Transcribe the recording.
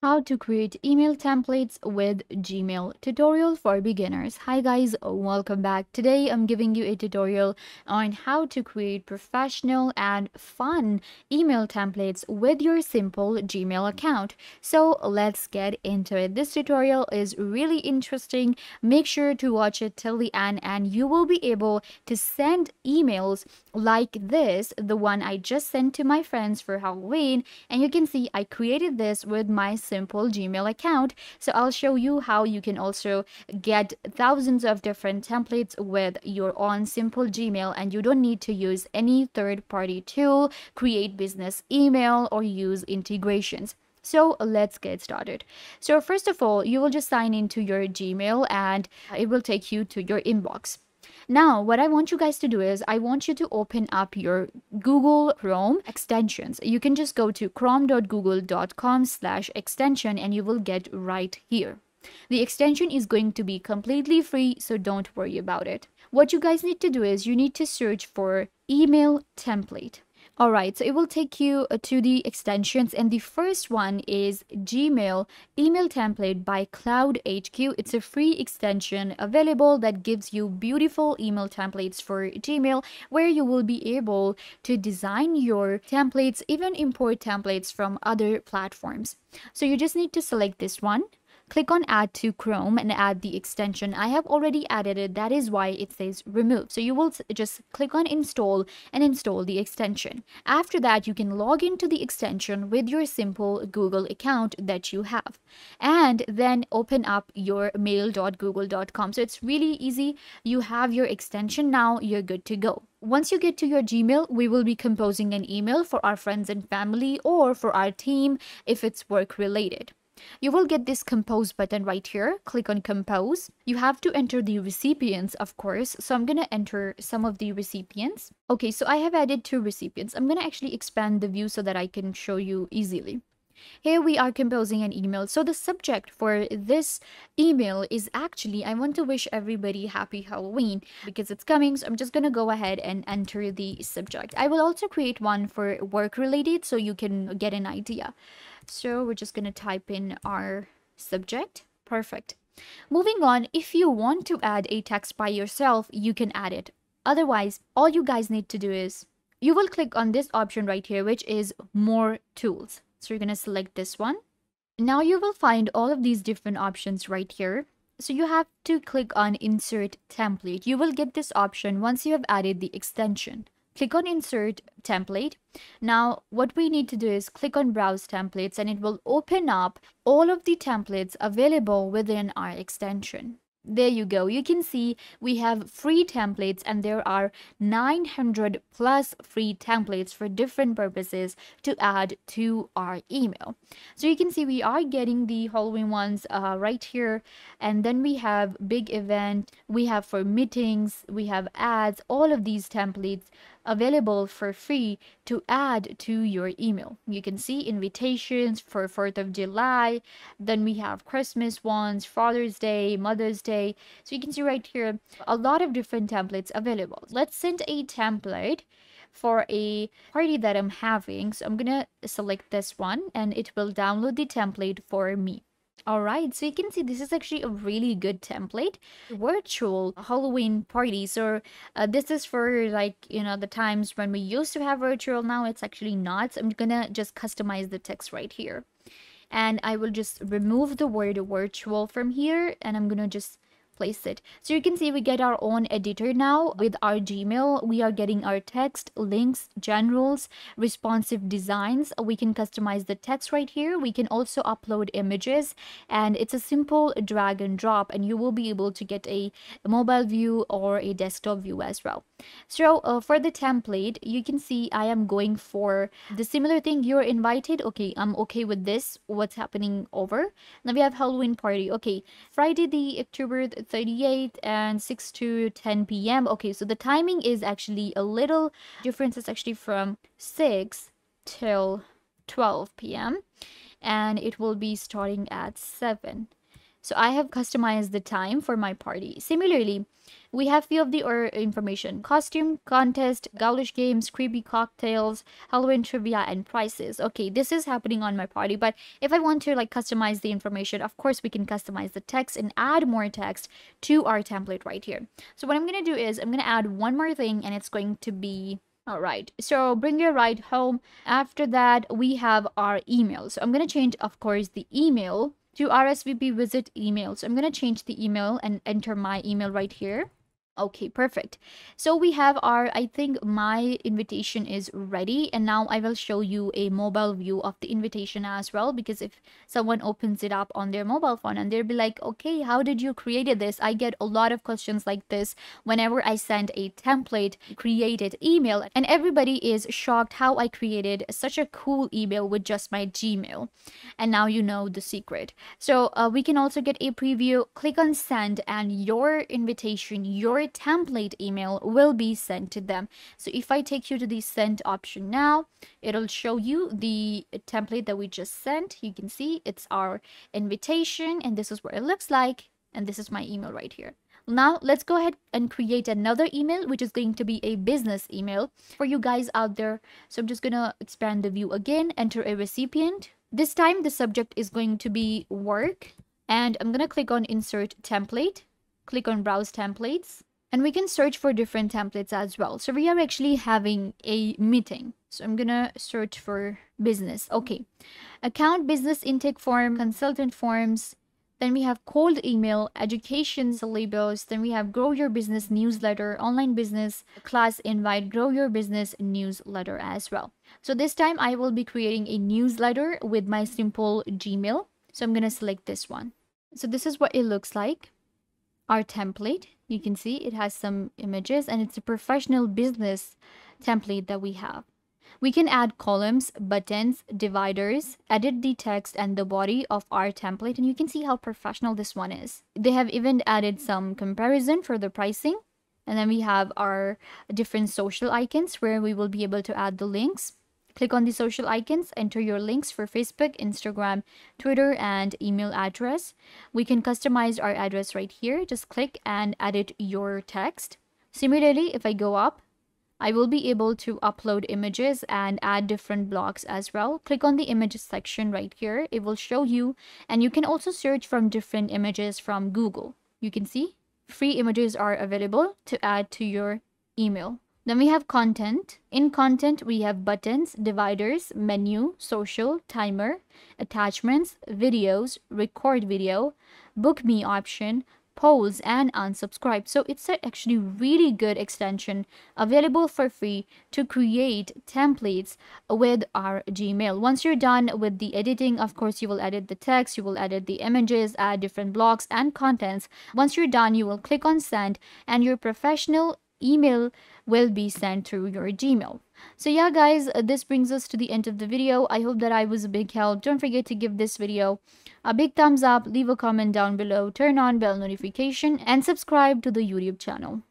How to create email templates with Gmail tutorial for beginners. Hi guys, welcome back. Today I'm giving you a tutorial on how to create professional and fun email templates with your simple Gmail account. So let's get into it. This tutorial is really interesting. Make sure to watch it till the end and you will be able to send emails like this, the one I just sent to my friends for Halloween. And you can see I created this with my simple Gmail account. So I'll show you how you can also get thousands of different templates with your own simple Gmail, and you don't need to use any third-party tool, create business email, or use integrations. So let's get started. So first of all, you will just sign into your Gmail and it will take you to your inbox. Now, what I want you guys to do is I want you to open up your Google Chrome extensions. You can just go to chrome.google.com/extension and you will get right here. The extension is going to be completely free, so don't worry about it. What you guys need to do is you need to search for email template. All right, so it will take you to the extensions, and the first one is Gmail Email Template by CloudHQ. It's a free extension available that gives you beautiful email templates for Gmail, where you will be able to design your templates, even import templates from other platforms. So you just need to select this one. Click on add to Chrome and add the extension. I have already added it. That is why it says remove. So you will just click on install and install the extension. After that, you can log into the extension with your simple Google account that you have, and then open up your mail.google.com. So it's really easy. You have your extension now. You're good to go. Once you get to your Gmail, we will be composing an email for our friends and family or for our team if it's work related. You will get this compose button right here. Click on compose. You have to enter the recipients, of course. So I'm going to enter some of the recipients. Okay, so I have added 2 recipients. I'm going to actually expand the view so that I can show you easily. Here we are composing an email. So the subject for this email is actually, I want to wish everybody happy Halloween because it's coming. So I'm just going to go ahead and enter the subject. I will also create one for work related so you can get an idea. So we're just going to type in our subject. Perfect. Moving on, if you want to add a text by yourself, you can add it. Otherwise, all you guys need to do is you will click on this option right here, which is more tools. So you're going to select this one. Now you will find all of these different options right here. So you have to click on insert template. You will get this option once you have added the extension. Click on insert template. Now what we need to do is click on browse templates, and it will open up all of the templates available within our extension. There you go. You can see we have free templates, and there are 900 plus free templates for different purposes to add to our email. So you can see we are getting the Halloween ones right here, and then we have big event, we have for meetings, we have ads, all of these templates available for free to add to your email. You can see invitations for 4th of July, then we have Christmas ones, Father's Day, Mother's Day. So you can see right here a lot of different templates available. Let's send a template for a party that I'm having. So I'm gonna select this one and it will download the template for me. All right, so you can see this is actually a really good template. Virtual Halloween parties. So this is for, like, you know, the times when we used to have virtual. Now it's actually not. So I'm gonna just customize the text right here, and I will just remove the word virtual from here, and I'm gonna just place it. So you can see we get our own editor now with our Gmail. We are getting our text, links, generals, responsive designs. We can customize the text right here. We can also upload images, and it's a simple drag and drop, and you will be able to get a mobile view or a desktop view as well. So for the template, you can see I am going for the similar thing. You're invited. Okay, I'm okay with this. What's happening over? Now we have Halloween party. Okay, Friday the October 38 and 6 to 10 p.m. Okay, so the timing is actually a little difference. It's actually from 6 till 12 p.m. and it will be starting at 7. So I have customized the time for my party. Similarly, we have few of the information: costume, contest, gaulish games, creepy cocktails, Halloween trivia, and prices. Okay, this is happening on my party, but if I want to like customize the information, of course we can customize the text and add more text to our template right here. So what I'm gonna do is I'm gonna add one more thing, and it's going to be alright, so bring your ride home. After that, we have our email. So I'm gonna change, of course, the email to RSVP visit email. So I'm gonna change the email and enter my email right here. Okay, perfect. So we have our, I think my invitation is ready, and now I will show you a mobile view of the invitation as well, because if someone opens it up on their mobile phone and they'll be like, okay, how did you create this? I get a lot of questions like this whenever I send a template created email, and everybody is shocked how I created such a cool email with just my Gmail. And now you know the secret. So we can also get a preview, click on send, and your invitation, your template email will be sent to them. So if I take you to the send option now, it'll show you the template that we just sent. You can see it's our invitation, and this is what it looks like, and this is my email right here. Now let's go ahead and create another email, which is going to be a business email for you guys out there. So I'm just gonna expand the view again, enter a recipient. This time the subject is going to be work, and I'm gonna click on insert template, click on browse templates. And we can search for different templates as well. So we are actually having a meeting. So I'm gonna search for business. Okay, account, business intake form, consultant forms. Then we have cold email, education syllabus. Then we have grow your business newsletter, online business class invite, grow your business newsletter as well. So this time I will be creating a newsletter with my simple Gmail. So I'm gonna select this one. So this is what it looks like. Our template, you can see it has some images, and it's a professional business template that we have. We can add columns, buttons, dividers, edit the text and the body of our template, and you can see how professional this one is. They have even added some comparison for the pricing, and then we have our different social icons where we will be able to add the links. Click on the social icons, enter your links for Facebook, Instagram, Twitter, and email address. We can customize our address right here. Just click and edit your text. Similarly, if I go up, I will be able to upload images and add different blocks as well. Click on the images section right here. It will show you, and you can also search from different images from Google. You can see free images are available to add to your email. Then we have content. In content, we have buttons, dividers, menu, social, timer, attachments, videos, record video, book me option, polls, and unsubscribe. So it's actually really good extension available for free to create templates with our Gmail. Once you're done with the editing, of course, you will edit the text, you will edit the images, add different blocks and contents. Once you're done, you will click on send, and your professional email will be sent through your Gmail. So yeah guys, this brings us to the end of the video. I hope that I was a big help. Don't forget to give this video a big thumbs up, leave a comment down below, turn on bell notification, and subscribe to the YouTube channel.